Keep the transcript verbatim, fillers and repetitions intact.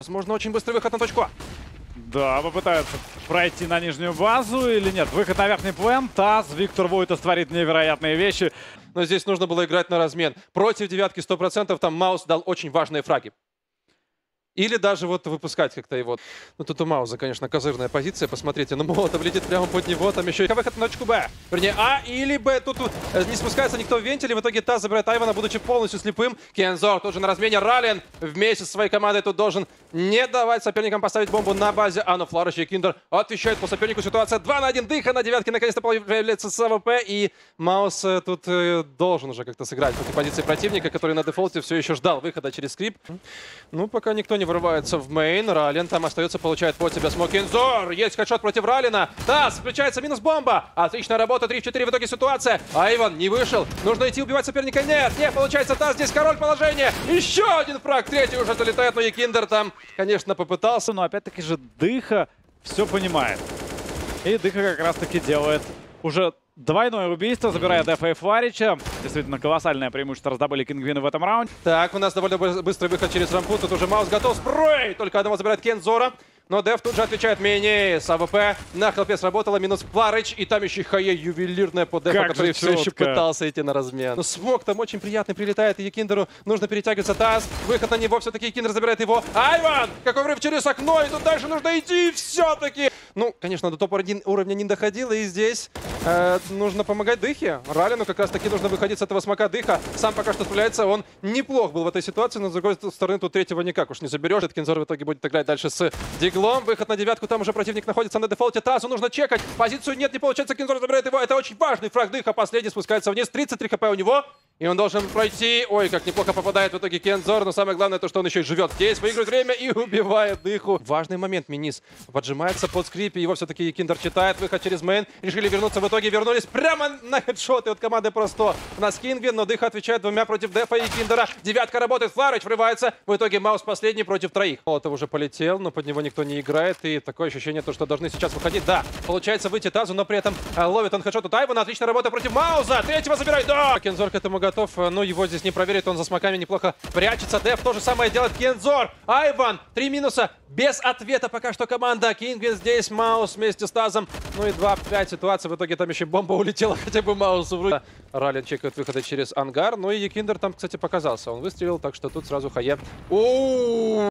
Возможно, очень быстрый выход на точку А. Да, попытаются пройти на нижнюю базу или нет. Выход на верхний план. Таз, Виктор Войтас творит невероятные вещи. Но здесь нужно было играть на размен. Против девятки сто процентов там Маус дал очень важные фраги. Или даже вот выпускать как-то его. Ну тут у Мауса, конечно, козырная позиция. Посмотрите, ну молотом летит прямо под него. Там еще и выход на точку Б. Вернее, А или Б. Тут не спускается никто в вентиле. В итоге Таз забирает Айвана, будучи полностью слепым. Кинзор тоже на размене. Ралин вместе со своей командой тут должен не давать соперникам поставить бомбу на базе. А ну Фларыч и Киндер отвечают по сопернику. Ситуация два на один. Дыха на девятке. Наконец-то появляется СВП. И Маус тут должен уже как-то сыграть против позиции противника, который на дефолте все еще ждал выхода через скрип. Ну, пока никто не вырывается в мейн. Ралин там остается, получает под себя Смокинзор. Есть хэдшот против Ралина. Таз, включается минус бомба. Отличная работа. три в четыре. В итоге ситуация. Айван не вышел. Нужно идти убивать соперника. Нет, не получается. Таз здесь король положения. Еще один фраг. Третий уже залетает. Но Екиндер там, конечно, попытался. Но опять-таки же Дыха все понимает. И Дыха как раз-таки делает уже двойное убийство, забирая Дефа и Фарича. Действительно, колоссальное преимущество раздобыли Кингуины в этом раунде. Так, у нас довольно быстрый выход через рампу. Тут уже Маус готов. Спрей! Только одного забирает Кензора. Но Деф тут же отвечает Минис. АВП на хелпе сработало. Минус Пларыч. И там еще и Хае ювелирная по Дефу, который все еще пытался идти на размен. Но смог там очень приятный прилетает. И Екиндеру нужно перетягиваться. Таз. Выход на него. Все-таки Екиндер забирает его. Айван! Какой врыв через окно. И тут дальше нужно идти. Все-таки. Ну, конечно, до топ один уровня не доходило. И здесь э, нужно помогать Дыхе. Ралину как раз-таки нужно выходить с этого смока. Дыха сам пока что справляется. Он неплох был в этой ситуации, но с другой стороны тут третьего никак уж не заберешь. Этот Кинзор в итоге будет играть дальше с Диглом. Выход на девятку. Там уже противник находится на дефолте. Тазу нужно чекать. Позицию нет, не получается. Кинзор забирает его. Это очень важный фраг. Дыха последний спускается вниз. тридцать три хп у него. И он должен пройти. Ой, как неплохо попадает в итоге Кинзор. Но самое главное то, что он еще и живет здесь, выигрывает время и убивает Дыху. Важный момент. Минис поджимается под скрипе. Его все-таки Екиндер читает. Выход через мейн. Решили вернуться. В итоге вернулись прямо на хедшоты от команды просто. У нас Kinguin, но Дыха отвечает двумя против Дефа и Екиндера. Девятка работает. Фларыч врывается. В итоге Маус последний против троих. Молотов уже полетел, но под него никто не играет. И такое ощущение, то, что должны сейчас выходить. Да, получается выйти Тазу, но при этом ловит он хедшот у Тайвана. Отличная работа против Мауса. Третьего забирает. Да! Кинзор к этому готов, но его здесь не проверит, он за смоками неплохо прячется. Деф то же самое делает. Кинзор, Айван, три минуса, без ответа пока что команда. Кингуин здесь, Маус вместе с Тазом, ну и два пять ситуация, в итоге там еще бомба улетела, хотя бы Маусу в руки. Ралин чекает выходы через ангар, ну и Екиндер там, кстати, показался, он выстрелил, так что тут сразу Хае.